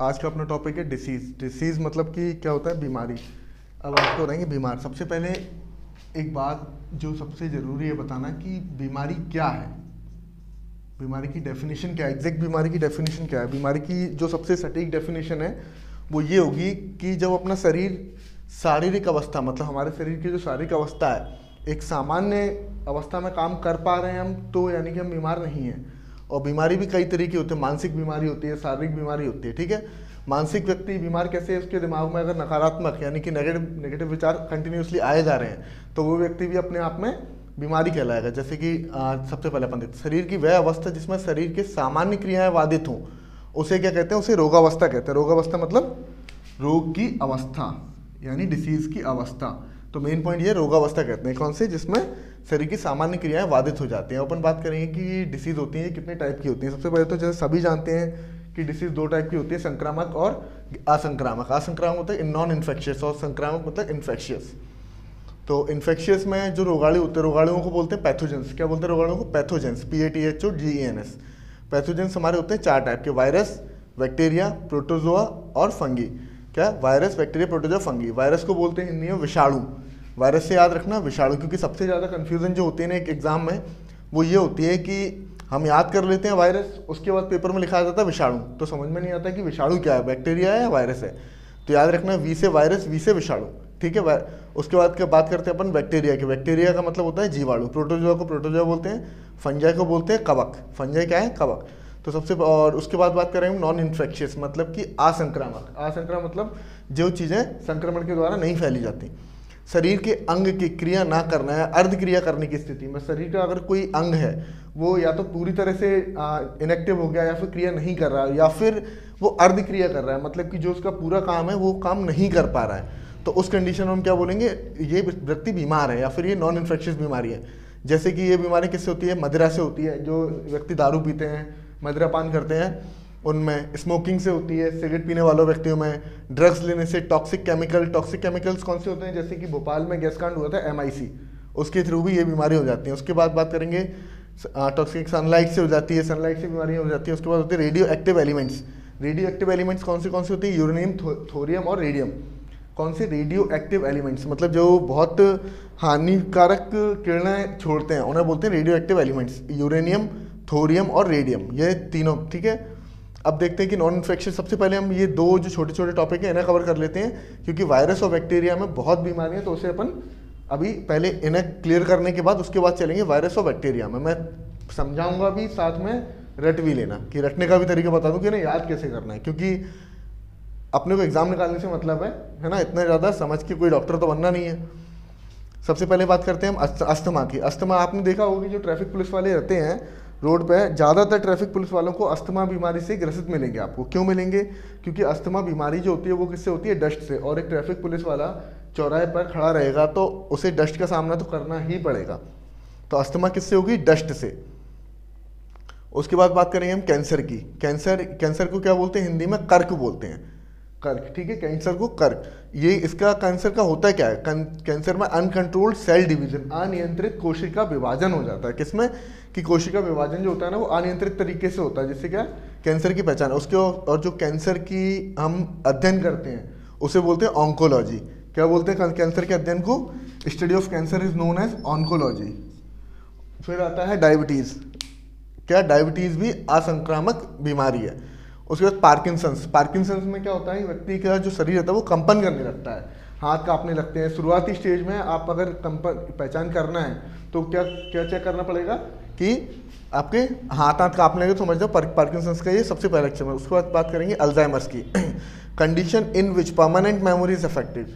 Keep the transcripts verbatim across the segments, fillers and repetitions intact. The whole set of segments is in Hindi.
आज का अपना टॉपिक है डिसीज़। डिसीज़ मतलब कि क्या होता है? बीमारी। अब आप तो रहेंगे बीमार। सबसे पहले एक बात जो सबसे ज़रूरी है बताना कि बीमारी क्या है, बीमारी की डेफिनेशन क्या है, एग्जैक्ट बीमारी की डेफिनेशन क्या है। बीमारी की जो सबसे सटीक डेफिनेशन है वो ये होगी कि जब अपना शरीर शारीरिक अवस्था, मतलब हमारे शरीर की जो शारीरिक अवस्था है, एक सामान्य अवस्था में काम कर पा रहे हैं हम, तो यानी कि हम बीमार नहीं हैं। और बीमारी भी कई तरीके होते हैं, मानसिक बीमारी होती है, शारीरिक बीमारी होती है, ठीक है। मानसिक व्यक्ति बीमार कैसे है? उसके दिमाग में अगर नकारात्मक यानी कि नेगेटिव नेगेटिव विचार कंटिन्यूसली आए जा रहे हैं तो वो व्यक्ति भी अपने आप में बीमारी कहलाएगा। जैसे कि आ, सबसे पहले अपन देखते हैं शरीर की वह अवस्था जिसमें शरीर के सामान्य क्रियाएं बाधित हों, उसे क्या कहते हैं? उसे रोगावस्था कहते हैं। रोगावस्था मतलब रोग की अवस्था यानी डिसीज़ की अवस्था। तो मेन पॉइंट ये रोगावस्था कहते हैं, कौन से? जिसमें शरीर की सामान्य क्रियाएं बाधित हो जाती हैं। अपन बात करेंगे कि डिसीज़ होती हैं कितने टाइप की होती हैं। सबसे पहले तो जैसे सभी जानते हैं कि डिसीज़ दो टाइप की होती है, संक्रामक और असंक्रामक। असंक्रामक होता है नॉन इन्फेक्शियस और संक्रामक होता है इन्फेक्शियस। तो इन्फेक्शियस में जो रोगाणु होते हैं, रोगाणुओं को बोलते हैं पैथोजेंस। क्या बोलते हैं रोगाणुओं को? Pathogens, P A T H O G N S. Pathogens हमारे होते हैं चार टाइप के, वायरस, बैक्टीरिया, प्रोटोजोआ और फंगी। क्या? Virus, bacteria, protozoa, fungi. Virus को बोलते हैं हिंदी में विषाणु। वायरस से याद रखना विषाणु, क्योंकि सबसे ज़्यादा कन्फ्यूज़न जो होती है ना एक एग्ज़ाम में वो ये होती है कि हम याद कर लेते हैं वायरस, उसके बाद पेपर में लिखा जाता है विषाणु, तो समझ में नहीं आता कि विषाणु क्या है, बैक्टीरिया है या वायरस है। तो याद रखना वी से वायरस, वी से विषाणु, ठीक है। उसके बाद क्या बात करते हैं अपन बैक्टीरिया के। बैक्टीरिया का मतलब होता है जीवाणु। प्रोटोजोआ को प्रोटोजोआ बोलते हैं। फंजाई को बोलते हैं कवक। फंजाई क्या है? कवक। तो सबसे और उसके बाद बात करेंगे नॉन इन्फेक्शियस मतलब कि असंक्रामक। असंक्रामक मतलब जो चीज़ें संक्रमण के द्वारा नहीं फैली जाती। शरीर के अंग की क्रिया ना करना है, अर्ध क्रिया करने की स्थिति में। शरीर का अगर कोई अंग है वो या तो पूरी तरह से इनएक्टिव हो गया या फिर क्रिया नहीं कर रहा है, या फिर वो अर्ध क्रिया कर रहा है, मतलब कि जो उसका पूरा काम है वो काम नहीं कर पा रहा है, तो उस कंडीशन में हम क्या बोलेंगे? ये व्यक्ति बीमार है या फिर ये नॉन इन्फेक्शियस बीमारी है। जैसे कि ये बीमारी किससे होती है? मदिरा से होती है। जो व्यक्ति दारू पीते हैं, मदिरापान करते हैं, उनमें। स्मोकिंग से होती है, सिगरेट पीने वालों व्यक्तियों में। ड्रग्स लेने से टॉक्सिक केमिकल। टॉक्सिक केमिकल्स कौन से होते हैं? जैसे कि भोपाल में गैस कांड हुआ था एम आई सी, उसके थ्रू भी ये बीमारी हो जाती है। उसके बाद बात करेंगे टॉक्सिक सनलाइट से हो जाती है, सनलाइट से बीमारी हो जाती है। उसके बाद होती है radioactive elements. Radioactive elements कौन से कौन से होते हैं? यूरेनियम, थोरियम और रेडियम। कौन से? रेडियो एक्टिव एलिमेंट्स, मतलब जो बहुत हानिकारक किरणें छोड़ते हैं उन्हें बोलते हैं radioactive elements. Uranium, thorium और रेडियम, ये तीनों, ठीक है। अब देखते हैं कि नॉन इन्फेक्शन। सबसे पहले हम ये दो जो छोटे छोटे टॉपिक हैं इन्हें कवर कर लेते हैं, क्योंकि वायरस और बैक्टीरिया में बहुत बीमारियां हैं, तो उसे अपन अभी पहले इन्हें क्लियर करने के बाद उसके बाद चलेंगे वायरस और बैक्टीरिया में। मैं समझाऊंगा भी, साथ में रट भी लेना, कि रटने का भी तरीका बता दूँ कि ना याद कैसे करना है, क्योंकि अपने को एग्ज़ाम निकालने से मतलब है, है ना। इतना ज़्यादा समझ के कोई डॉक्टर तो बनना नहीं है। सबसे पहले बात करते हैं हम अस्थमा की। अस्थमा आपने देखा होगा कि जो ट्रैफिक पुलिस वाले रहते हैं रोड पे, ज़्यादातर ट्रैफिक पुलिस वालों को अस्थमा बीमारी से ग्रसित मिलेंगे। आपको क्यों मिलेंगे? क्योंकि अस्थमा बीमारी जो होती है वो किससे होती है? डस्ट से। और एक ट्रैफिक पुलिस वाला चौराहे पर खड़ा रहेगा तो उसे डस्ट का सामना तो करना ही पड़ेगा। तो अस्थमा किससे होगी? डस्ट से। उसके बाद बात करेंगे हम कैंसर की। कैंसर कैंसर को क्या बोलते हैं? हिंदी में कर्क बोलते हैं, कर्क, ठीक है। कैंसर को कर्क, ये इसका कैंसर का होता क्या है? कैंसर में अनकंट्रोल्ड सेल डिवीजन, अनियंत्रित कोशिका विभाजन हो जाता है। किसमें? कि कोशिका विभाजन जो होता है ना वो अनियंत्रित तरीके से होता है, जिससे क्या कैंसर की पहचान उसके। और जो कैंसर की हम अध्ययन करते हैं उसे बोलते हैं ऑन्कोलॉजी। क्या बोलते हैं कैंसर के अध्ययन को? Study of cancer is known as oncology. फिर आता है डायबिटीज़। क्या? डायबिटीज़ भी असंक्रामक बीमारी है। उसके बाद पार्किंसंस। पार्किंसंस में क्या होता है? व्यक्ति का जो शरीर होता है वो कंपन करने लगता है, हाथ कांपने लगते हैं। शुरुआती स्टेज में आप अगर कंपन पहचान करना है तो क्या क्या चेक करना पड़ेगा कि आपके हाथ हाथ कांपने लगे, समझ लो पार्किंसंस का ये सबसे पहला लक्षण है। उसके बाद बात करेंगे अल्जाइमर्स की। Condition in which permanent memory is affected.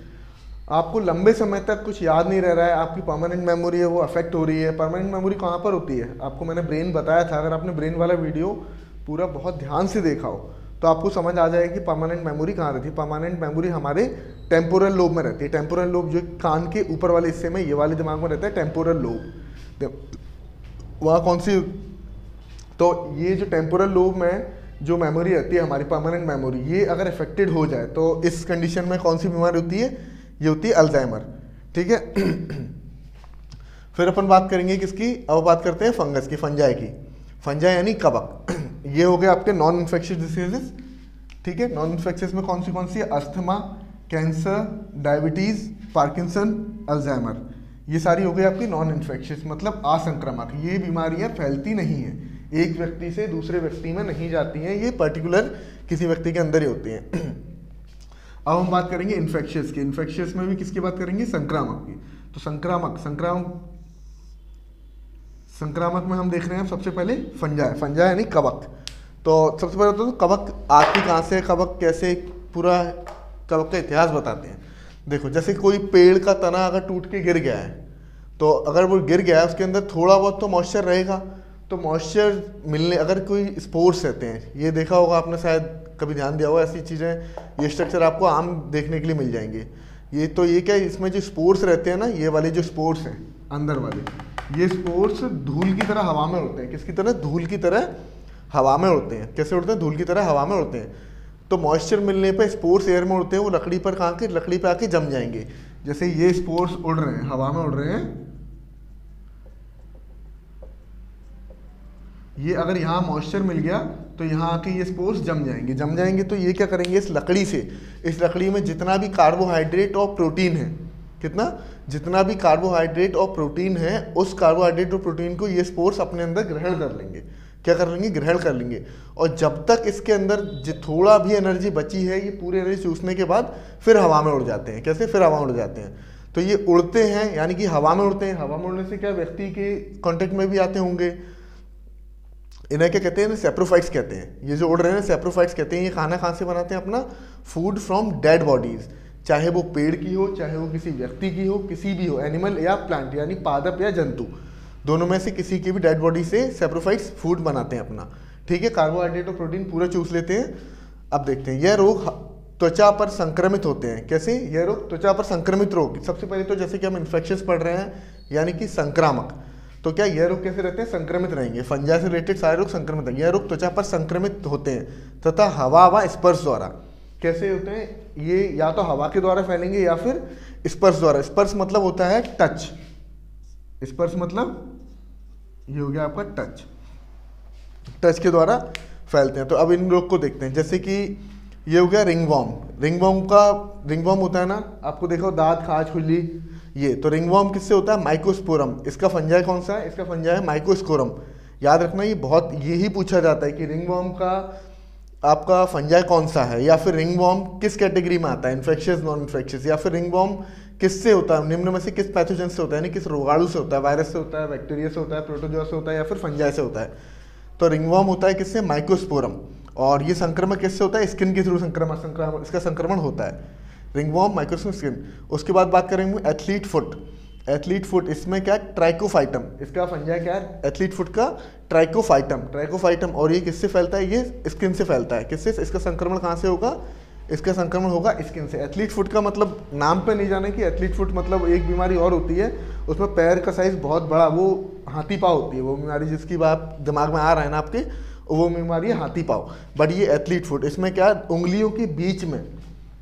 आपको लंबे समय तक कुछ याद नहीं रह रहा है, आपकी परमानेंट मेमोरी है वो अफेक्ट हो रही है। परमानेंट मेमोरी कहाँ पर होती है? आपको मैंने ब्रेन बताया था, अगर आपने ब्रेन वाला वीडियो पूरा बहुत ध्यान से देखा हो तो आपको समझ आ जाएगा कि परमानेंट मेमोरी कहाँ रहती है। परमानेंट मेमोरी हमारे टेम्पोरल लोब में रहती है। टेम्पोरल लोब जो कान के ऊपर वाले हिस्से में, ये वाले दिमाग में रहता है टेम्पोरल लोब। वहाँ कौन सी? तो ये जो टेम्पोरल लोब में जो मेमोरी रहती है हमारी परमानेंट मेमोरी, ये अगर अफेक्टेड हो जाए तो इस कंडीशन में कौन सी बीमारी होती है? ये होती है अल्जाइमर, ठीक है। फिर अपन बात करेंगे किसकी? अब बात करते हैं फंगस की, फंजाई की। फंजाई यानी कवक। ये हो गए आपके नॉन इन्फेक्शियस डिसीजेस। ठीक है। नॉन इन्फेक्शियस में कौन सी कौन सी है? Asthma, cancer, diabetes, Parkinson, Alzheimer, ये सारी हो गई आपकी नॉन इन्फेक्शियस मतलब असंक्रामक। ये बीमारियां फैलती नहीं है, एक व्यक्ति से दूसरे व्यक्ति में नहीं जाती हैं, ये पर्टिकुलर किसी व्यक्ति के अंदर ही होती हैं। अब हम बात करेंगे इन्फेक्शियस की। इन्फेक्शियस में भी किसकी बात करेंगे? संक्रामक की। तो संक्रामक संक्रामक संक्रामक में हम देख रहे हैं सबसे पहले फंजाई, फंजाई यानी कवक। तो सबसे पहले तो कवक आती कहाँ से, कवक कैसे, पूरा कवक का इतिहास बताते हैं। देखो जैसे कोई पेड़ का तना अगर टूट के गिर गया है, तो अगर वो गिर गया है उसके अंदर थोड़ा बहुत तो मॉइस्चर रहेगा, तो मॉइस्चर मिलने अगर कोई स्पोर्स रहते हैं, ये देखा होगा आपने, शायद कभी ध्यान दिया होगा, ऐसी चीज़ें ये स्ट्रक्चर आपको आम देखने के लिए मिल जाएंगे। ये तो ये क्या, इसमें जो स्पोर्स रहते हैं ना, ये वाले जो स्पोर्स हैं अंदर वाले, ये स्पोर्स धूल की तरह हवा में उड़ते हैं। किसकी तरह? धूल की तरह हवा में उड़ते हैं। कैसे उड़ते हैं? धूल की तरह हवा में उड़ते हैं। तो मॉइस्चर मिलने पे स्पोर्स एयर में उड़ते हैं, वो लकड़ी पर कहाँ के लकड़ी पे आके जम जाएंगे। जैसे ये स्पोर्स उड़ रहे हैं, हवा में उड़ रहे हैं, ये अगर यहाँ मॉइस्चर मिल गया तो यहाँ आके ये स्पोर्स जम जाएंगे। जम जाएंगे तो ये क्या करेंगे, इस लकड़ी से, इस लकड़ी में जितना भी कार्बोहाइड्रेट और प्रोटीन है, कितना जितना भी कार्बोहाइड्रेट और प्रोटीन है, उस कार्बोहाइड्रेट और प्रोटीन को ये स्पोर्स अपने अंदर ग्रहण कर लेंगे। क्या कर लेंगे? ग्रहण कर लेंगे। और जब तक इसके अंदर जो थोड़ा भी एनर्जी बची है, ये पूरी एनर्जी चूसने के बाद फिर हवा में उड़ जाते हैं। कैसे? फिर हवा में उड़ जाते हैं। तो ये उड़ते हैं यानी कि हवा में उड़ते हैं। हवा में उड़ने से क्या, व्यक्ति के कांटेक्ट में भी आते होंगे। इन्हें क्या कहते हैं? सेप्रोफाइट्स कहते हैं। ये जो उड़ रहे हैं सेप्रोफाइट्स कहते हैं। ये खाना कहाँ से बनाते हैं अपना? फूड फ्रॉम डेड बॉडीज, चाहे वो पेड़ की हो, चाहे वो किसी व्यक्ति की हो, किसी भी हो, एनिमल या प्लांट, यानी पादप या जंतु, दोनों में से किसी की भी डेड बॉडी से सेप्रोफाइट्स फूड बनाते हैं अपना। ठीक है, कार्बोहाइड्रेट और प्रोटीन पूरा चूस लेते हैं। अब देखते हैं, यह रोग त्वचा पर संक्रमित होते हैं। कैसे? यह रोग त्वचा पर संक्रमित रोग, सबसे पहले तो जैसे कि हम इन्फेक्शंस पढ़ रहे हैं यानी कि संक्रामक, तो क्या यह रोग कैसे रहते हैं? संक्रमित रहेंगे। फंजाई से रिलेटेड सारे रोग संक्रमित रहेंगे। यह रोग त्वचा पर संक्रमित होते हैं तथा हवा व स्पर्श द्वारा। कैसे होते हैं ये? या तो हवा के द्वारा फैलेंगे या फिर स्पर्श द्वारा। स्पर्श मतलब होता है टच। स्पर्श मतलब ये हो गया आपका टच, टच के द्वारा फैलते हैं। तो अब इन रोग को देखते हैं, जैसे कि ये हो गया रिंगवॉर्म। रिंगवॉर्म का रिंगवॉर्म होता है ना, आपको देखो दांत, खाज, खुजली, ये तो रिंगवॉर्म किससे होता है? माइकोस्पोरम। इसका फंजाई कौन सा है? इसका फंजाई है माइकोस्पोरम। याद रखना, ये बहुत यही पूछा जाता है कि रिंगवॉर्म का आपका फंजाई कौन सा है, या फिर रिंगवॉर्म किस कैटेगरी में आता है, इन्फेक्शियस, नॉन इन्फेक्शियस, या फिर रिंगवॉर्म किससे होता है, निम्न में से किस पैथोजन से होता है, यानी किस रोगाणु से होता है, वायरस से होता है, बैक्टीरिया से होता है, प्रोटोजोआ से होता है, या फिर फंजाई से होता है। तो रिंगवॉर्म होता है किससे? माइकोस्पोरम। और ये संक्रमण किससे होता है? स्किन के थ्रू संक्रमण संक्रमण इसका संक्रमण होता है रिंगवॉर्म, माइक्रोस्कोप, स्किन। उसके बाद बात करेंगे एथलीट फुट। एथलीट फुट, इसमें क्या है? ट्राइकोफाइटम। इसका फंजाई क्या है? एथलीट फुट का ट्राइकोफाइटम, ट्राइकोफाइटम। और ये किससे फैलता है? ये स्किन से फैलता है। किससे? इसका संक्रमण कहाँ से होगा? इसका संक्रमण होगा स्किन से। एथलीट फुट का मतलब नाम पे नहीं जाने कि एथलीट फुट मतलब एक बीमारी और होती है, उसमें पैर का साइज बहुत बड़ा, वो हाथी पाव होती है। वो बीमारी जिसकी बात दिमाग में आ रहा है ना आपके, वो बीमारी है हाथी पाव। बट ये एथलीट फुट, इसमें क्या है? उंगलियों के बीच में,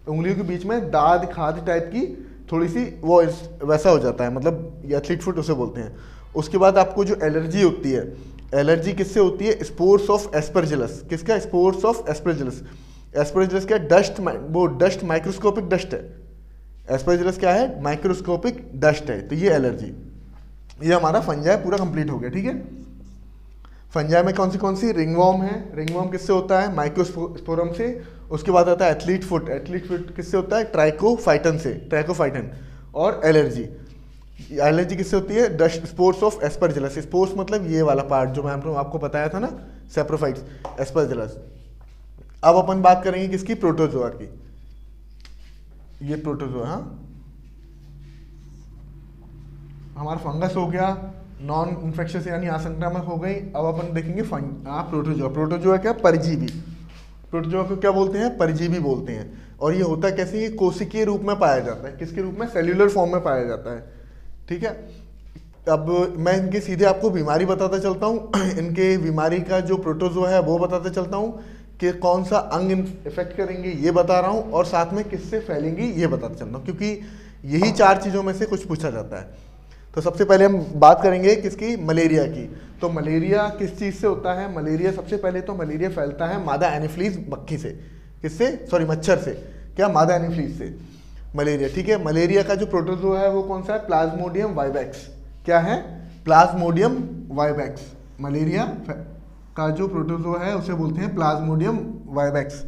उंगलियों के बीच में दाद, खाद टाइप की थोड़ी सी वो वैसा हो जाता है, मतलब एथलीट फुट उसे बोलते हैं। उसके बाद आपको जो एलर्जी होती है, एलर्जी किससे होती है? Spores of Aspergillus. किसका? Spores of Aspergillus. एस्परजिलस क्या? डस्ट, वो डस्ट, माइक्रोस्कोपिक डस्ट है। एस्परजिलस क्या है? माइक्रोस्कोपिक डस्ट है। तो ये एलर्जी, ये हमारा फंजाई पूरा कंप्लीट हो गया। ठीक है, फंजाई में कौन सी कौन सी? रिंगवॉर्म है। रिंगवॉर्म किससे होता है? माइक्रोस्पोरम से। उसके बाद आता है एथलीट फुट। एथलीट फुट किससे होता है? ट्राइकोफाइटन से, ट्राइकोफाइटन। और एलर्जी, एलर्जी किससे होती है? Dust, spores of Aspergillus. Spores मतलब ये वाला पार्ट जो मैम ने आपको बताया था ना, सेप्रोफाइट्स, एस्परजिलस। अब अपन बात करेंगे किसकी? प्रोटोजोआ की। ये प्रोटोजोआ, हाँ, हमारा फंगस हो गया, नॉन इन्फेक्शियस यानी असंक्रामक हो गई। अब अपन देखेंगे प्रोटोजोआ। प्रोटोजोआ क्या? परजीवी। प्रोटोजोआ को क्या बोलते हैं? परजीवी बोलते हैं। और ये होता कैसे? ये कोशिकीय रूप में पाया जाता है। किसके रूप में? सेल्यूलर फॉर्म में पाया जाता है। ठीक है, अब मैं इनके सीधे आपको बीमारी बताता चलता हूँ, इनके बीमारी का जो प्रोटोजोआ है वो बताता चलता हूँ कि कौन सा अंग इफेक्ट करेंगे ये बता रहा हूँ, और साथ में किससे फैलेंगी ये बताता चलता हूँ, क्योंकि यही चार चीज़ों में से कुछ पूछा जाता है। तो सबसे पहले हम बात करेंगे किसकी? मलेरिया की। तो मलेरिया किस चीज़ से होता है? मलेरिया सबसे पहले तो मलेरिया फैलता है मादा एनिफ्लीज मक्खी से। किससे, सॉरी मच्छर से, क्या मादा यानी फ्लीज से। मलेरिया, ठीक है, मलेरिया का जो प्रोटोजोआ है वो कौन सा है, प्लाज्मोडियम वाइबैक्स। क्या है, प्लाज्मोडियम वाइबैक्स। मलेरिया का जो प्रोटोजोआ है उसे बोलते हैं प्लाज्मोडियम वाइबैक्स।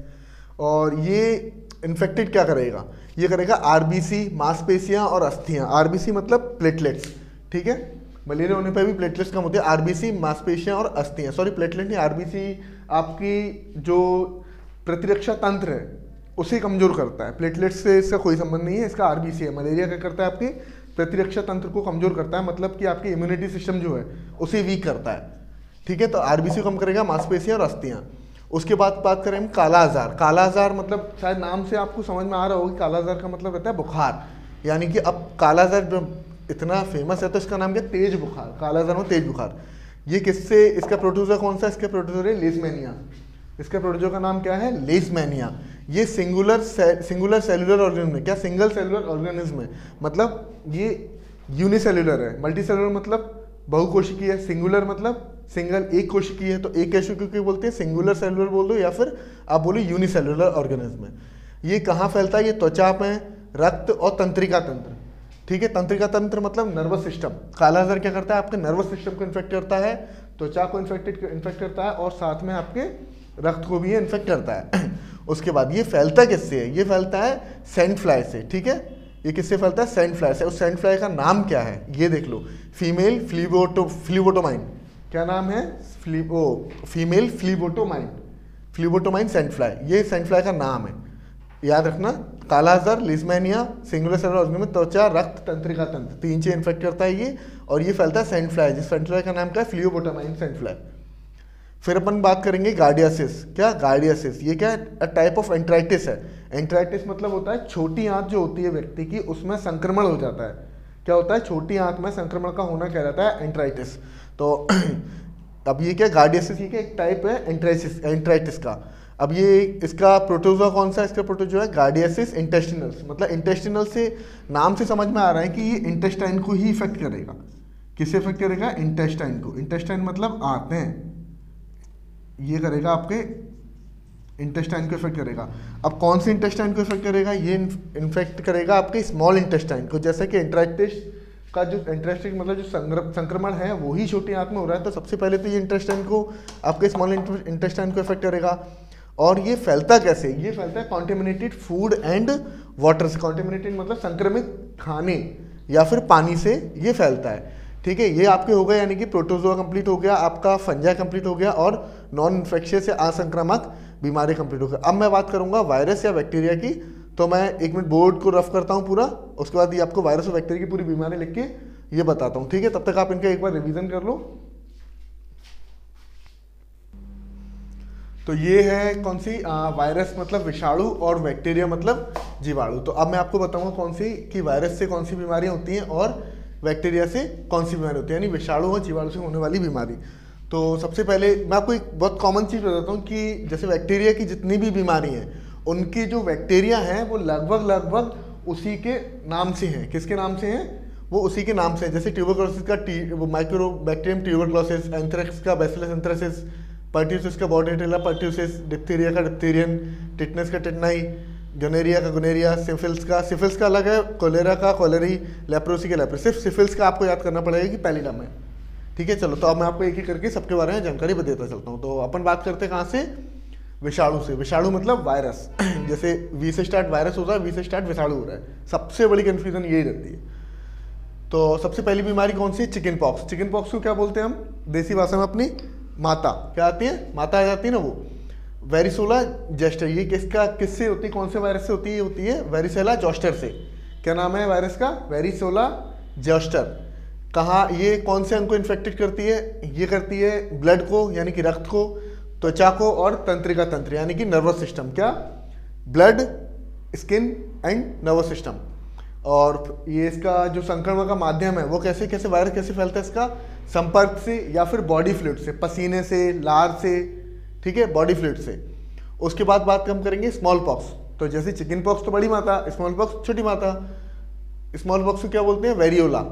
और ये इन्फेक्टेड क्या करेगा, ये करेगा आरबीसी, मांसपेशियां और अस्थियां। आरबीसी मतलब प्लेटलेट्स, ठीक है, मलेरिया होने पर भी प्लेटलेट्स कम होते हैं। आरबीसी मांसपेशियां और अस्थियां, सॉरी प्लेटलेट नहीं, आरबीसी आपकी जो प्रतिरक्षा तंत्र है उसे कमज़ोर करता है, प्लेटलेट्स से इसका कोई संबंध नहीं है, इसका आरबीसी है। मलेरिया क्या करता है, आपकी प्रतिरक्षा तंत्र को कमज़ोर करता है, मतलब कि आपकी इम्यूनिटी सिस्टम जो है उसे वीक करता है, ठीक है। तो आरबीसी कम करेगा, मांसपेशियां और अस्थियां। उसके बाद बात करें हम काला आजार। काला आजार मतलब शायद नाम से आपको समझ में आ रहा होगा, काला आजार का मतलब रहता है बुखार, यानी कि अब काला आजार इतना फेमस है तो इसका नाम क्या, तेज बुखार। काला आजार में तेज बुखार। ये किससे, इसका प्रोटोजोआ कौन सा, इसका प्रोटोजोआ है लेजमैनिया। इसका प्रोटोजोआ का नाम क्या है, लेजमैनिया। ये सिंगुलर सिंगुलर सेलुलर ऑर्गेनिज्म है। क्या, सिंगल सेलुलर ऑर्गेनिज्म है, मतलब ये यूनिसेलुलर है। मल्टी सेलुलर मतलब बहुकोशिकीय है, सिंगुलर मतलब सिंगल एक कोशिकीय है, तो एक कोशिकीय बोलते हैं, सिंगुलर सेलुलर बोल दो या फिर आप बोलो यूनिसेलुलर ऑर्गेनिज्म है। ये कहाँ फैलता है, ये त्वचा में, रक्त और तंत्रिका तंत्र, ठीक है। तंत्रिका तंत्र मतलब नर्वस सिस्टम। काला आजार क्या करता है, आपके नर्वस सिस्टम को इन्फेक्ट करता है, त्वचा को इन्फेक्टेड इन्फेक्ट करता है और साथ में आपके रक्त को भी ये इन्फेक्ट करता है। उसके बाद ये फैलता किससे है, ये फैलता है सेंड फ्लाई से, ठीक है। ये किससे फैलता है, सेंड फ्लाई से। उस सेंड फ्लाई का नाम क्या है ये देख लो, फीमेल फ्लीबोटो फ्लीबोटोमाइन। क्या नाम है, फ्ली ओ female phlebotomine, phlebotomine sand fly. ये सेंड फ्लाई का नाम है, याद रखना। काला आजार, लेजमैनिया, सिंगुलर सेलुलर ऑर्गेनिज्म, त्वचा, रक्त, तंत्रिका तंत्र, तीन चीज इन्फेक्ट करता है ये। और ये फैलता है सेंड फ्लाई, जिस सेंड फ्लाई का नाम क्या है, फ्लीबोटोमाइन सेंड फ्लाई। फिर अपन बात करेंगे गार्डियासिस। क्या, गार्डियासिस ये क्या है, टाइप ऑफ एंट्राइटिस है। एंट्राइटिस मतलब होता है छोटी आंत जो होती है व्यक्ति की, उसमें संक्रमण हो जाता है। क्या होता है, छोटी आंत में संक्रमण का होना क्या रहता है, एंट्राइटिस। तो अब ये क्या, गार्डियासिस ये क्या एक टाइप है एंट्राइटिस एंट्राइटिस का। अब ये इसका प्रोटोजोआ कौन सा, इसका प्रोटोजोआ है गार्डियासिस इंटेस्टिनल्स, मतलब इंटेस्टिनल से नाम से समझ में आ रहा है कि ये इंटेस्टाइन को ही इफेक्ट करेगा। किसे इफेक्ट करेगा, इंटेस्टाइन को। इंटेस्टाइन मतलब आते हैं, ये करेगा आपके इंटेस्टाइन को इफेक्ट करेगा। अब कौन से इंटेस्टाइन को इफेक्ट करेगा, ये इन्फेक्ट करेगा आपके स्मॉल इंटेस्टाइन को। जैसे कि इंट्राइटिस का जो इंट्रास्टिक मतलब जो संक्रमण है वो ही छोटी आंत में हो रहा है, तो सबसे पहले तो ये इंटेस्टाइन को, आपके स्मॉल इंटेस्टाइन को इफेक्ट करेगा। और ये फैलता कैसे, ये फैलता है कॉन्टेमिनेटेड फूड एंड वाटर से। कॉन्टेमिनेटेड मतलब संक्रमित खाने या फिर पानी से ये फैलता है, ठीक है। ये आपके हो गए, यानी कि प्रोटोजोआ कंप्लीट हो गया, आपका फंजा कंप्लीट हो गया और नॉन इन्फेक्शियस या असंक्रामक बीमारी कंप्लीट हो गया। अब मैं बात करूंगा वायरस या बैक्टीरिया की, तो मैं एक मिनट बोर्ड को रफ करता हूँ पूरा, उसके बाद ये आपको वायरस और बैक्टीरिया की पूरी बीमारी लिख के ये बताता हूँ, ठीक है। तब तक आप इनका एक बार रिविजन कर लो। तो ये है कौन सी, वायरस मतलब विषाणु और बैक्टीरिया मतलब जीवाणु। तो अब मैं आपको बताऊंगा कौन सी, कि वायरस से कौन सी बीमारियां होती हैं और बैक्टीरिया से कौन सी बीमारी होती है, यानी विषाणु और जीवाणु से होने वाली बीमारी। तो सबसे पहले मैं आपको एक बहुत कॉमन चीज़ बताता हूँ कि जैसे बैक्टीरिया की जितनी भी बीमारी हैं उनकी जो बैक्टीरिया हैं वो लगभग लगभग उसी के नाम से हैं। किसके नाम से हैं, वो उसी के नाम से हैं। जैसे ट्यूबरक्लोसिस का T micro bacterium tuberculosis, anthrax का बैसिलस एंथ्रेसिस, पर्ट्यूसिस का बॉर्डेटेला पर्ट्यूसिस, डिप्थीरिया का डिप्थीरियन, टिटनेस का टिटनाई, गनेरिया का गनेरिया, सिफिल्स का सिफिल्स का अलग है, कोलेरा का कोलेरी, लेप्रोसी का लेप्रोसी। सिर्फ सिफिल्स का आपको याद करना पड़ेगा कि पहली नाम है, ठीक है। चलो तो अब मैं आपको एक एक करके सबके बारे में जानकारी बताता चलता हूँ। तो अपन बात करते हैं कहाँ से, विषाणु से। विषाणु मतलब वायरस, जैसे वी से स्टार्ट वायरस हो रहा है, वी से स्टार्ट विषाणु हो रहा है। सबसे बड़ी कन्फ्यूजन यही रहती है। तो सबसे पहली बीमारी कौन सी है, चिकन पॉक्स। चिकन पॉक्स को क्या बोलते हैं हम देसी भाषा में, अपनी माता क्या आती है, माता आ जाती है ना, वो वेरिसोला जॉस्टर। ये किसका, किससे होती है, कौन से वायरस से होती है, होती है वेरिसेला जॉस्टर से। क्या नाम है वायरस का, वेरिसोला जॉस्टर। कहाँ, ये कौन से अंग को इन्फेक्टेड करती है, ये करती है ब्लड को यानी कि रक्त को, त्वचा को और तंत्रिका तंत्र यानी कि नर्वस सिस्टम। क्या, blood, skin and nervous system. और ये इसका जो संक्रमण का माध्यम है वो कैसे कैसे, वायरस कैसे फैलता है, इसका संपर्क से या फिर बॉडी फ्लूइड से, पसीने से, लार से, ठीक है, बॉडी फ्लूइड से। उसके बाद बात कम करेंगे स्मॉल पॉक्स। तो जैसे चिकन पॉक्स तो बड़ी माता, स्मॉल पॉक्स छोटी माता। स्मॉल पॉक्स को क्या बोलते हैं, वेरियोला।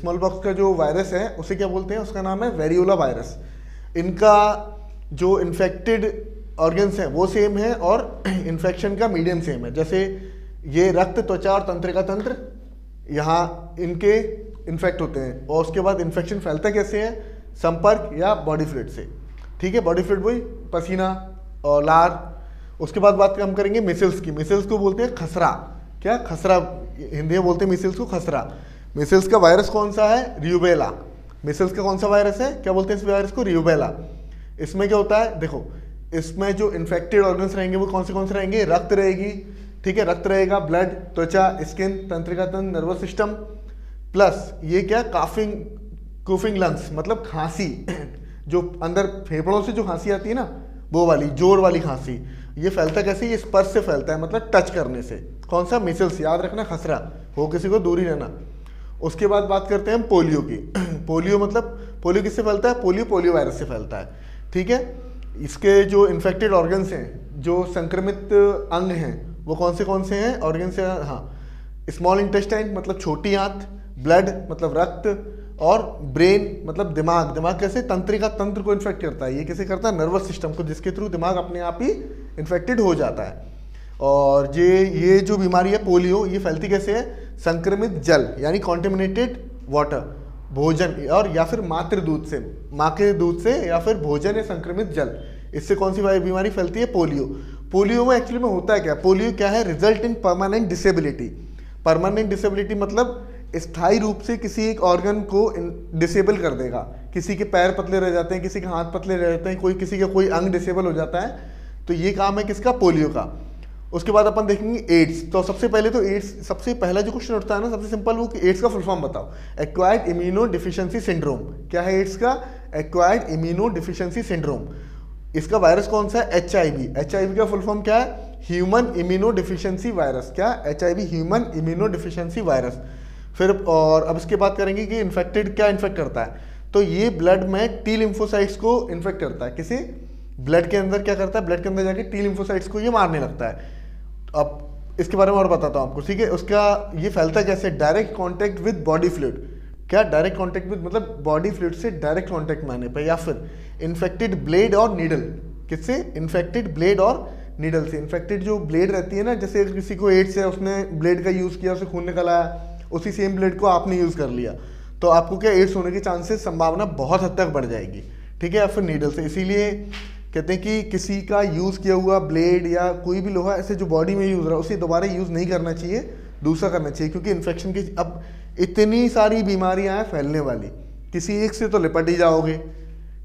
स्मॉल पॉक्स का जो वायरस है उसे क्या बोलते हैं, उसका नाम है वेरियोला वायरस। इनका जो इन्फेक्टेड ऑर्गन्स हैं वो सेम है और इन्फेक्शन का मीडियम सेम है। जैसे ये रक्त, त्वचा और तंत्रिका तंत्र, यहाँ इनके इन्फेक्ट होते हैं और उसके बाद इन्फेक्शन फैलता कैसे है? संपर्क या बॉडी फ्लूइड से। ठीक है, बॉडी फ्लूइड वही पसीना और लार। उसके बाद बात हम करेंगे मिसल्स की। मिसल्स को बोलते हैं खसरा। क्या खसरा? हिंदी में बोलते हैं मिसल्स को खसरा। मिसल्स का वायरस कौन सा है? रियूबेला। मिसल्स का कौन सा वायरस है? क्या बोलते हैं इस वायरस को? रियूबेला। इसमें क्या होता है? देखो, इसमें जो इन्फेक्टेड ऑर्गन्स रहेंगे वो कौन से कौन से रहेंगे? रक्त रहेगी, ठीक है, रक्त रहेगा, ब्लड, त्वचा, स्किन, तंत्रिका तंत्र, नर्वस सिस्टम, प्लस ये क्या, काफिंग, कूफिंग लंग्स, मतलब खांसी, जो अंदर फेफड़ों से जो खांसी आती है ना, वो वाली जोर वाली खांसी। ये फैलता कैसे? ये स्पर्श से फैलता है, मतलब टच करने से। कौन सा? मिसल्स। याद रखना, खसरा हो किसी को दूर ही रहना। उसके बाद बात करते हैं हम पोलियो की। पोलियो मतलब पोलियो किससे फैलता है? पोलियो पोलियो वायरस से फैलता है। ठीक है, इसके जो इन्फेक्टेड ऑर्गन्स हैं, जो संक्रमित अंग हैं, वो कौन से कौन से हैं? ऑर्गन्स हैं, हाँ, स्मॉल इंटेस्टाइन मतलब छोटी आंत, ब्लड मतलब रक्त, और ब्रेन मतलब दिमाग। दिमाग कैसे? तंत्रिका तंत्र को इन्फेक्ट करता है। ये कैसे करता है? नर्वस सिस्टम को, जिसके थ्रू दिमाग अपने आप ही इन्फेक्टेड हो जाता है। और ये ये जो बीमारी है पोलियो, ये फैलती कैसे है? संक्रमित जल यानी कॉन्टेमिनेटेड वाटर, भोजन और या फिर मातृ दूध से, माँ के दूध से या फिर भोजन या संक्रमित जल। इससे कौन सी बीमारी फैलती है? पोलियो। पोलियो में एक्चुअली में होता है क्या? पोलियो क्या है? Result in permanent disability. Permanent disability मतलब स्थायी रूप से किसी एक ऑर्गन को डिसेबल कर देगा। किसी के पैर पतले रह जाते हैं, किसी के हाथ पतले रह जाते हैं, कोई किसी का कोई अंग डिसेबल हो जाता है। तो ये काम है किसका? पोलियो का। उसके बाद अपन देखेंगे एड्स। तो सबसे पहले तो एड्स, सबसे पहला जो क्वेश्चन उठता है ना, सबसे सिंपल, वो एड्स का फुल फॉर्म बताओ। Acquired immunodeficiency syndrome. क्या है एड्स का? Acquired immunodeficiency syndrome. इसका वायरस कौन सा है? H I V. H I V का फुल फॉर्म क्या है? Human immunodeficiency virus. क्या? H I V, human immunodeficiency virus. फिर और अब इसके बात करेंगे कि इन्फेक्टेड क्या इन्फेक्ट करता है। तो ये ब्लड में टी लिम्फोसाइट्स को इन्फेक्ट करता है। किसी ब्लड के अंदर क्या करता है? ब्लड के अंदर जाके टी लिम्फोसाइट्स को ये मारने लगता है। अब इसके बारे में और बताता हूँ आपको, ठीक है। उसका ये फैलता कैसे? Direct contact with body fluid. क्या? डायरेक्ट कॉन्टैक्ट विद मतलब बॉडी फ्लूइड से डायरेक्ट कॉन्टैक्ट में आने पर, या फिर इन्फेक्टेड ब्लेड और नीडल। किससे? इन्फेक्टेड ब्लेड और नीडल से। इन्फेक्टेड जो ब्लेड रहती है ना, जैसे किसी को एड्स है, उसने ब्लेड का यूज़ किया, उसे खून निकल आया, उसी सेम ब्लेड को आपने यूज़ कर लिया, तो आपको क्या एड्स होने की चांसेस, संभावना बहुत हद तक बढ़ जाएगी, ठीक है। या फिर नीडल से। इसीलिए कहते हैं कि किसी का यूज़ किया हुआ ब्लेड या कोई भी लोहा ऐसे जो बॉडी में यूज़ रहा, उसे दोबारा यूज़ नहीं करना चाहिए, दूसरा करना चाहिए, क्योंकि इन्फेक्शन की अब इतनी सारी बीमारियाँ हैं फैलने वाली, किसी एक से तो लिपट ही जाओगे,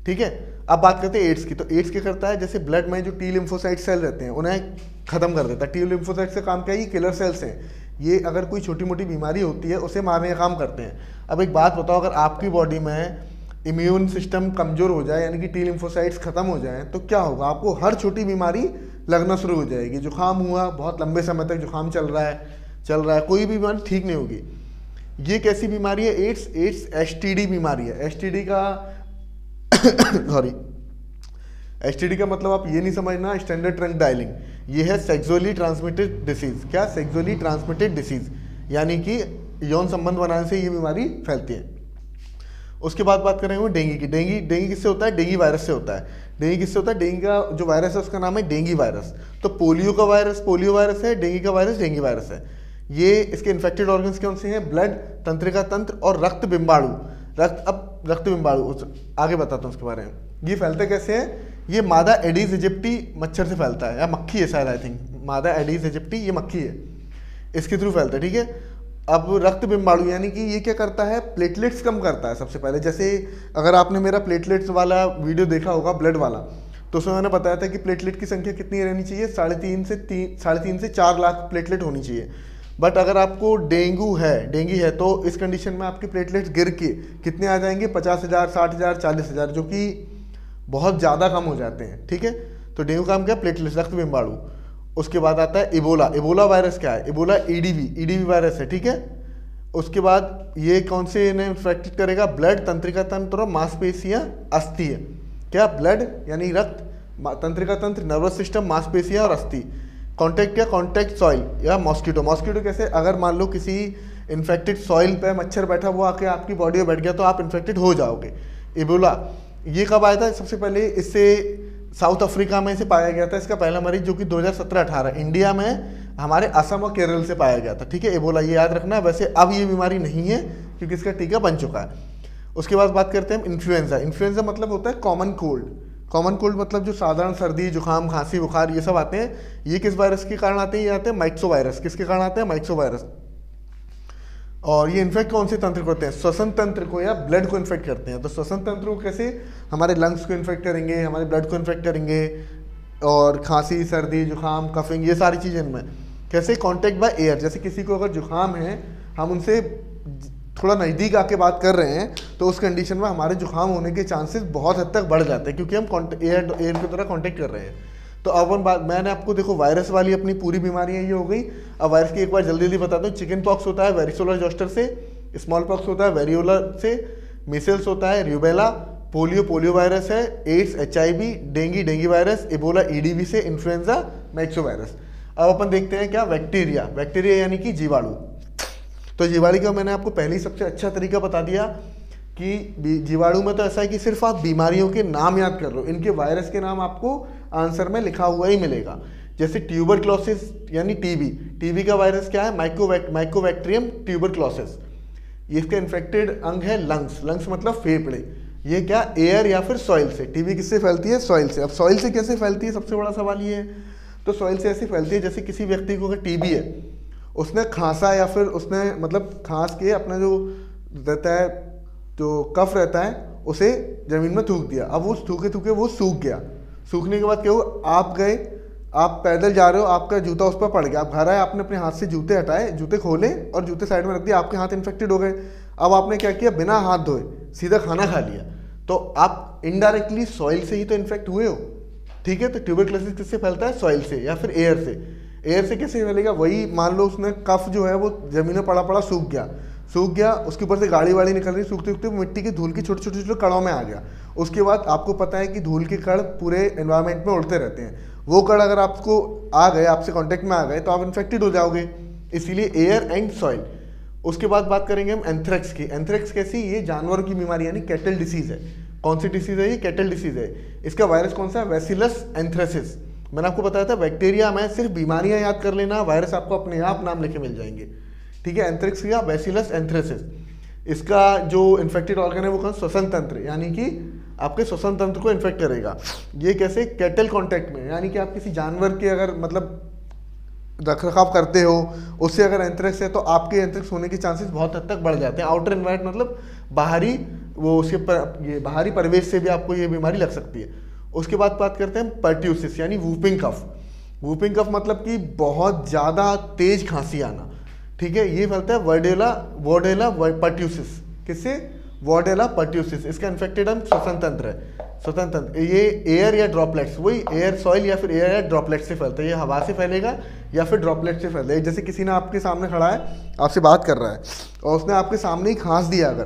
ठीक है। अब बात करते हैं एड्स की। तो एड्स क्या करता है? जैसे ब्लड में जो टी लिम्फोसाइट सेल रहते हैं, उन्हें ख़त्म कर देता है। टी लिम्फोसाइट से काम क्या है? ये किलर सेल्स हैं। ये अगर कोई छोटी मोटी बीमारी होती है, उसे मारने का काम करते हैं। अब एक बात बताओ, अगर आपकी बॉडी में इम्यून सिस्टम कमज़ोर हो जाए, यानी कि टी लिम्फोसाइट्स ख़त्म हो जाए, तो क्या होगा? आपको हर छोटी बीमारी लगना शुरू हो जाएगी। जुकाम हुआ, बहुत लंबे समय तक जुकाम चल रहा है चल रहा है कोई भी बीमारी ठीक नहीं होगी। ये कैसी बीमारी है? AIDS. AIDS S T D बीमारी है। एस टी डी का सॉरी एस टी डी का मतलब आप ये नहीं समझना स्टैंडर्ड ट्रंक डायलिंग। ये है सेक्सुअली ट्रांसमिटेड डिसीज़। क्या? सेक्सुअली ट्रांसमिटेड डिसीज़, यानी कि यौन संबंध बनाने से ये बीमारी फैलती है। उसके बाद बात करेंगे डेंगू की। डेंगू डेंगू किससे होता है? डेंगू वायरस से होता है। डेंगू किससे होता है? डेंगू का जो वायरस है उसका नाम है डेंगू वायरस। तो पोलियो का वायरस पोलियो वायरस है, डेंगू का वायरस डेंगू वायरस है। ये इसके इन्फेक्टेड ऑर्गन्स कौन से हैं? ब्लड, तंत्रिका तंत्र और रक्त बिम्बाणु। रक्त अब रक्त बिम्बाणु आगे बताता हूँ उसके बारे में। ये फैलता कैसे है? ये मादा एडीज इजिप्टी मच्छर से फैलता है, या मक्खी है शायद, आई थिंक मादा एडीज इजिप्टी ये मक्खी है, इसके थ्रू फैलता है, ठीक है। अब रक्त बिम्बाणु यानी कि ये क्या करता है? प्लेटलेट्स कम करता है। सबसे पहले, जैसे अगर आपने मेरा प्लेटलेट्स वाला वीडियो देखा होगा, ब्लड वाला, तो उसमें मैंने बताया था कि प्लेटलेट की संख्या कितनी रहनी चाहिए? साढ़े तीन से तीन साढ़े तीन से चार लाख प्लेटलेट होनी चाहिए। बट अगर आपको डेंगू है डेंगू है तो इस कंडीशन में आपके प्लेटलेट्स गिर के कितने आ जाएंगे? पचास हज़ार साठ हज़ार चालीस हज़ार जो कि बहुत ज़्यादा कम हो जाते हैं, ठीक है। तो डेंगू का क्या? प्लेटलेट्स, रक्त बिम्बाणु। उसके बाद आता है इबोला। इबोला वायरस क्या है? इबोला ईडीवी ईडीवी वायरस है, ठीक है। उसके बाद ये कौन से इन्हें इन्फेक्टेड करेगा? ब्लड, तंत्रिका तंत्र और मांसपेशियां, अस्थि। क्या? ब्लड यानी रक्त, तंत्रिका तंत्र, नर्वस सिस्टम, मांसपेशियां और अस्थि। कॉन्टैक्ट क्या? कॉन्टैक्ट सॉइल या मॉस्किटो। मॉस्किटो कैसे? अगर मान लो किसी इन्फेक्टेड सॉइल पर मच्छर बैठा, वो आके आपकी बॉडी में बैठ गया, तो आप इन्फेक्टेड हो जाओगे। इबोला ये कब आया था? सबसे पहले इससे साउथ अफ्रीका में से पाया गया था, इसका पहला मरीज, जो कि दो हज़ार सत्रह अठारह इंडिया में हमारे असम और केरल से पाया गया था। ठीक है, एबोला, ये याद रखना। वैसे अब ये बीमारी नहीं है क्योंकि इसका टीका बन चुका है। उसके बाद बात करते हैं हम इन्फ्लुएंजा। इन्फ्लुएंजा मतलब होता है कॉमन कोल्ड। कॉमन कोल्ड मतलब जो साधारण सर्दी जुकाम खांसी बुखार ये सब आते हैं, ये किस वायरस के कारण आते हैं? ये आते हैं माइक्सो वायरस। किसके कारण आते हैं? Myxovirus. और ये इन्फेक्ट कौन से तंत्र को होते हैं? श्वसन तंत्र को या ब्लड को इन्फेक्ट करते हैं। तो श्वसन तंत्र को कैसे? हमारे लंग्स को इन्फेक्ट करेंगे, हमारे ब्लड को इन्फेक्ट करेंगे, और खांसी सर्दी जुकाम कफिंग ये सारी चीज़ें इनमें कैसे? Contact by air. जैसे किसी को अगर जुकाम है, हम उनसे थोड़ा नज़दीक आके बात कर रहे हैं, तो उस कंडीशन में हमारे जुकाम होने के चांसेस बहुत हद तक बढ़ जाते हैं क्योंकि हम एयर एयर की तरह कॉन्टैक्ट कर रहे हैं। तो अब हम बात, मैंने आपको देखो वायरस वाली अपनी पूरी बीमारियां ये हो गई। अब वायरस की एक बार जल्दी जल्दी बता दूँ। चिकन पॉक्स होता है वेरिसोलर जॉस्टर से, स्मॉल पॉक्स होता है वेरियोला से, मिसल्स होता है रूबेला, पोलियो पोलियो वायरस है, AIDS H I V, dengue dengue virus, Ebola E D V से, इन्फ्लुएंजा मैक्सो वायरस। अब अपन देखते हैं क्या? बैक्टीरिया। बैक्टीरिया यानी कि जीवाणु। तो जीवाणु का मैंने आपको पहले ही सबसे अच्छा तरीका बता दिया कि जीवाणु में तो ऐसा है कि सिर्फ आप बीमारियों के नाम याद कर लो, इनके वायरस के नाम आपको आंसर में लिखा हुआ ही मिलेगा। जैसे ट्यूबरक्लोसिस यानी टीबी। टीबी का वायरस क्या है? माइकोबैक्ट माइकोबैक्ट्रियम ट्यूबरक्लोसिस। इसका इन्फेक्टेड अंग है लंग्स। लंग्स मतलब फेफड़े। ये क्या? एयर या फिर सॉइल से। टीबी किससे फैलती है? सॉइल से। अब सॉइल से कैसे फैलती है, सबसे बड़ा सवाल ये है। तो सॉइल से ऐसे फैलती है जैसे किसी व्यक्ति को अगर टीबी है, उसने खांसा या फिर उसने मतलब खांस के अपना जो रहता है जो कफ रहता है उसे ज़मीन में थूक दिया। अब वो थूके थूके वो सूख गया। सूखने के बाद क्या हुआ? आप गए, आप पैदल जा रहे हो, आपका जूता उस पर पड़ गया, आप घर आए, आपने अपने हाथ से जूते हटाए, जूते खोले और जूते साइड में रख दिए, आपके हाथ इन्फेक्टेड हो गए। अब आपने क्या किया? बिना हाथ धोए सीधा खाना खा लिया, तो आप इनडायरेक्टली सॉइल से ही तो इन्फेक्ट हुए हो। ठीक है, तो ट्यूबरक्लोसिस किससे फैलता है? सॉइल से या फिर एयर से। एयर से कैसे फैलेगा? वही मान लो उसने कफ जो है वो ज़मीन में पड़ा पड़ा सूख गया, सूख गया उसके ऊपर से गाड़ी वाड़ी निकल रही, सूखते सूखते मिट्टी की धूल की छोटे छोटे छोटे कणों में आ गया। उसके बाद आपको पता है कि धूल के कण पूरे एनवायरनमेंट में उड़ते रहते हैं, वो कण अगर आपको आ गए, आपसे कांटेक्ट में आ गए, तो आप इन्फेक्टेड हो जाओगे, इसीलिए एयर एंड सॉइल। उसके बाद बात करेंगे हम एंथ्रेक्स की। एंथ्रेक्स कैसी? ये जानवरों की बीमारी यानी कैटल डिसीज़ है। कौन सी डिसीज़ है ये? कैटल डिसीज़ है। इसका वायरस कौन सा है? Bacillus anthracis. मैंने आपको बताया था बैक्टीरिया में सिर्फ बीमारियाँ याद कर लेना, वायरस आपको अपने आप नाम लिखे मिल जाएंगे। ठीक है, एंथ्रेक्स या बैसिलस एंथ्रेसिस। इसका जो इन्फेक्टेड ऑर्गन है वो कौन? श्वसन तंत्र, यानी कि आपके श्वसन तंत्र को इन्फेक्ट करेगा। ये कैसे? कैटल कांटेक्ट में, यानी कि आप किसी जानवर के अगर मतलब रख रखाव करते हो, उससे अगर एंथ्रेक्स है तो आपके एंथ्रेक्स होने के चांसेस बहुत हद तक बढ़ जाते हैं। आउटर एनवायरमेंट मतलब बाहरी वो उसके पर, ये बाहरी परिवेश से भी आपको ये बीमारी लग सकती है। उसके बाद बात करते हैं पर्ट्यूसिस यानी वूपिंग कफ। वूपिंग कफ मतलब कि बहुत ज़्यादा तेज खांसी आना। ठीक है, ये फैलता है वर्डेला वर्डेला पर्ट्यूसिस। किससे? वर्डेला पर्ट्यूसिस। इसका इन्फेक्टेड हम श्वसन तंत्र है, श्वसन तंत्र। ये एयर या ड्रॉपलेट्स, वही एयर सॉइल या फिर एयर या ड्रॉपलेट्स से फैलता है। ये हवा से फैलेगा या फिर ड्रॉपलेट से फैलेगा। जैसे किसी ने आपके सामने खड़ा है, आपसे बात कर रहा है और उसने आपके सामने ही खांस दिया अगर,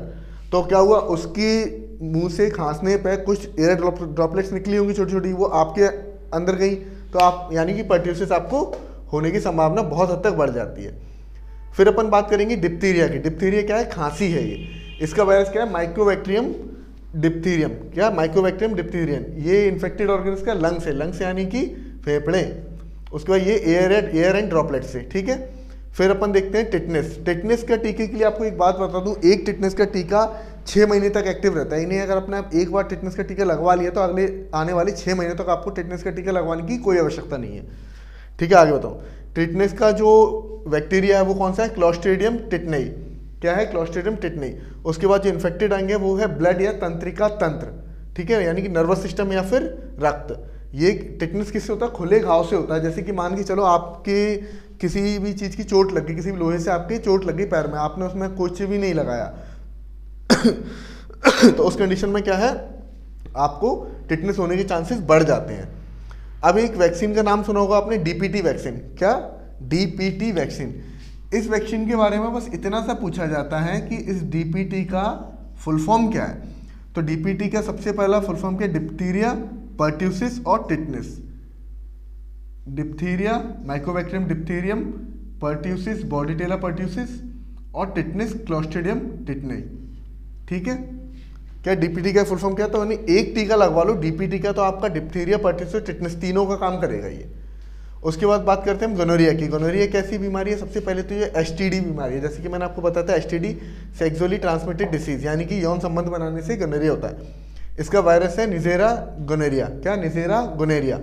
तो क्या हुआ? उसकी मुँह से खांसने पर कुछ एयर ड्रॉपलेट्स निकली होंगी छोटी छोटी, वो आपके अंदर गई, तो आप यानी कि पर्ट्यूसिस आपको होने की संभावना बहुत हद तक बढ़ जाती है। फिर अपन बात करेंगे डिप्थीरिया की। डिप्थीरिया क्या है? खांसी है ये। इसका वायरस क्या है? Mycobacterium diphtherium. क्या? Mycobacterium diphtherium. ये इन्फेक्टेड ऑर्गन इसका लंग्स है, लंग्स यानी कि फेफड़े। उसके बाद ये एयर एयर एंड ड्रॉपलेट से। ठीक है, फिर अपन देखते हैं टिटनेस। टिटनेस का टीके के लिए आपको एक बात बता दूँ, एक टिटनेस का टीका छः महीने तक एक्टिव रहता है। इन्हें अगर अपने आप एक बार टिटनेस का टीका लगवा लिया तो अगले आने वाले छः महीने तक आपको टिटनेस का टीका लगवाने की कोई आवश्यकता नहीं है। ठीक है, आगे बताओ। टिटनेस का जो बैक्टीरिया है वो कौन सा है? Clostridium tetani. क्या है? Clostridium tetani. उसके बाद जो इन्फेक्टेड अंग है वो है ब्लड या तंत्रिका तंत्र। ठीक है, यानी कि नर्वस सिस्टम या फिर रक्त। ये टिटनेस किससे होता है? खुले घाव से होता है। जैसे कि मान के चलो आपके किसी भी चीज़ की चोट लग गई, किसी भी लोहे से आपके चोट लग गई पैर में, आपने उसमें कुछ भी नहीं लगाया तो उस कंडीशन में क्या है? आपको टिटनेस होने के चांसेस बढ़ जाते हैं। अब एक वैक्सीन का नाम सुना होगा आपने, डी पी टी वैक्सीन। क्या? D P T vaccine. इस वैक्सीन के बारे में बस इतना सा पूछा जाता है कि इस डी पी टी का फुल फॉर्म क्या है। तो डी पी टी का सबसे पहला फुल फॉर्म क्या है? डिप्थीरिया पर्ट्यूसिस और tetanus. Diphtheria Mycobacterium डिप्थीरियम, pertussis Bordetella pertussis और टिटनेस क्लॉस्ट्रीडियम टिटनेई। ठीक है, क्या डीपीटी का फुल फॉर्म क्या? तो यानी एक टीका लगवा लो डीपीटी का, तो आपका डिप्थीरिया, पर्टिस और टिटनेस तीनों का काम करेगा ये। उसके बाद बात करते हैं हम गनोरिया की। गनोरिया कैसी बीमारी है? सबसे पहले तो ये एसटीडी बीमारी है, जैसे कि मैंने आपको बताया था एसटीडी सेक्सुअली ट्रांसमिटेड डिसीज, यानी कि यौन संबंध बनाने से गनोरिया होता है। इसका वायरस है निजेरा गनोरिया। क्या? Neisseria gonorrhoeae.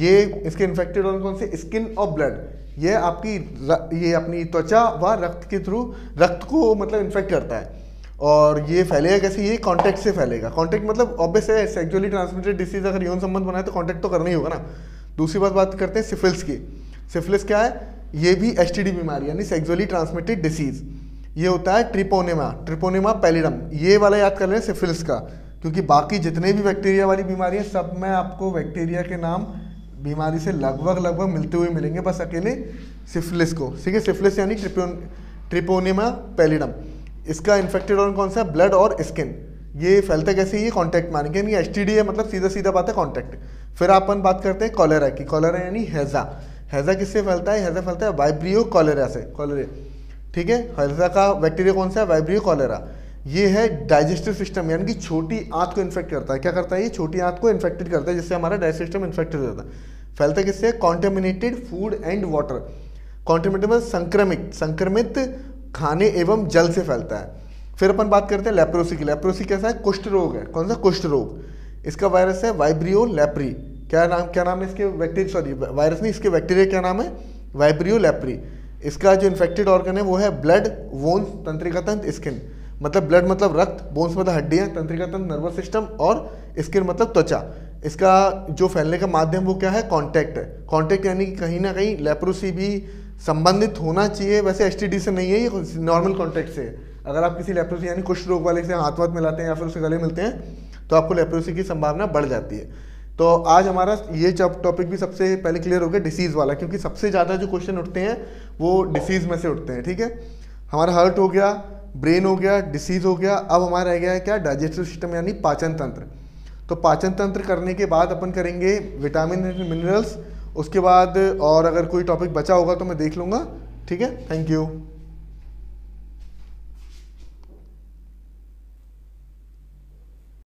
ये इसके इन्फेक्टेड ऑर्गन कौन से? स्किन और ब्लड। ये आपकी ये अपनी त्वचा व रक्त के थ्रू रक्त को मतलब इन्फेक्ट करता है। और ये फैलेगा कैसे? ये कॉन्टैक्ट से फैलेगा। कॉन्टैक्ट मतलब ऑब्वियस है, सेक्सुअली ट्रांसमिटेड डिसीज अगर यौन संबंध बनाए तो कॉन्टैक्ट तो करना ही होगा ना। दूसरी बात बात करते हैं सिफिलिस की। सिफिलिस क्या है? ये भी एसटीडी बीमारी यानी सेक्सुअली ट्रांसमिटेड डिसीज़। ये होता है ट्रिपोनेमा, ट्रिपोनेमा पेलिडम। ये वाला याद कर लें सिफिलिस का, क्योंकि बाकी जितने भी बैक्टीरिया वाली बीमारियाँ सब में आपको बैक्टीरिया के नाम बीमारी से लगभग लगभग मिलते हुए मिलेंगे, बस अकेले सिफिलिस को। ठीक है, सिफिलिस यानी ट्रिपोनेमा पेलिडम। इसका इन्फेक्टेड ऑर्गन कौन सा? ब्लड और स्किन। ये फैलता कैसे? ये कॉन्टैक्ट मानेंगे, यानी एस टी डी है मतलब सीधा सीधा बात है कॉन्टैक्ट। फिर अपन बात करते हैं कॉलेरा की। कॉलेरा यानी हैज़ा। हैज़ा किससे फैलता है? हैज़ा फैलता है वाइब्रियो कॉलेरा से, कॉलेरा। ठीक है, हैज़ा का बैक्टीरिया कौन सा है? Vibrio cholera. ये है डाइजेस्टिव सिस्टम, यानी कि छोटी आंत को इन्फेक्ट करता है। क्या करता है? ये छोटी आंत को इन्फेक्टेड करता है, जिससे हमारा डाइजेस्टिव सिस्टम इन्फेक्टेड रहता है। फैलता किससे? Contaminated food and water. Contaminated मतलब संक्रमित, संक्रमित खाने एवं जल से फैलता है। फिर अपन बात करते हैं लेप्रोसी की। लेप्रोसी कैसा है? कुष्ठ रोग है। कौन सा? कुष्ठ रोग। इसका वायरस है वाइब्रियो लेप्री। क्या नाम क्या नाम है इसके बैक्टीरिया, सॉरी वायरस नहीं, इसके बैक्टीरिया क्या नाम है? Vibrio leprae. इसका जो इन्फेक्टेड ऑर्गन है वो है ब्लड, बोन्स, तंत्रिका तंत्र, स्किन। मतलब ब्लड मतलब रक्त, बोन्स मतलब हड्डियाँ, तंत्रिका तंत्र नर्वस सिस्टम और स्किन मतलब त्वचा। इसका जो फैलने का माध्यम वो क्या है? कॉन्टैक्ट है। कॉन्टैक्ट यानी कि कहीं ना कहीं लेप्रोसी भी संबंधित होना चाहिए, वैसे एसटीडी से नहीं है, ये नॉर्मल कॉन्टैक्ट से है। अगर आप किसी लेप्रोसी यानी कुष्ठ रोग वाले से हाथ वाथ मिलाते हैं या फिर उससे गले मिलते हैं तो आपको लेप्रोसी की संभावना बढ़ जाती है। तो आज हमारा ये टॉपिक भी सबसे पहले क्लियर हो गया डिसीज़ वाला, क्योंकि सबसे ज़्यादा जो क्वेश्चन उठते हैं वो डिसीज़ में से उठते हैं। ठीक है, हमारा हार्ट हो गया, ब्रेन हो गया, डिसीज़ हो गया। अब हमारा रह गया है क्या? डाइजेस्टिव सिस्टम यानी पाचन तंत्र। तो पाचन तंत्र करने के बाद अपन करेंगे विटामिन एंड मिनरल्स, उसके बाद और अगर कोई टॉपिक बचा होगा तो मैं देख लूँगा। ठीक है, थैंक यू।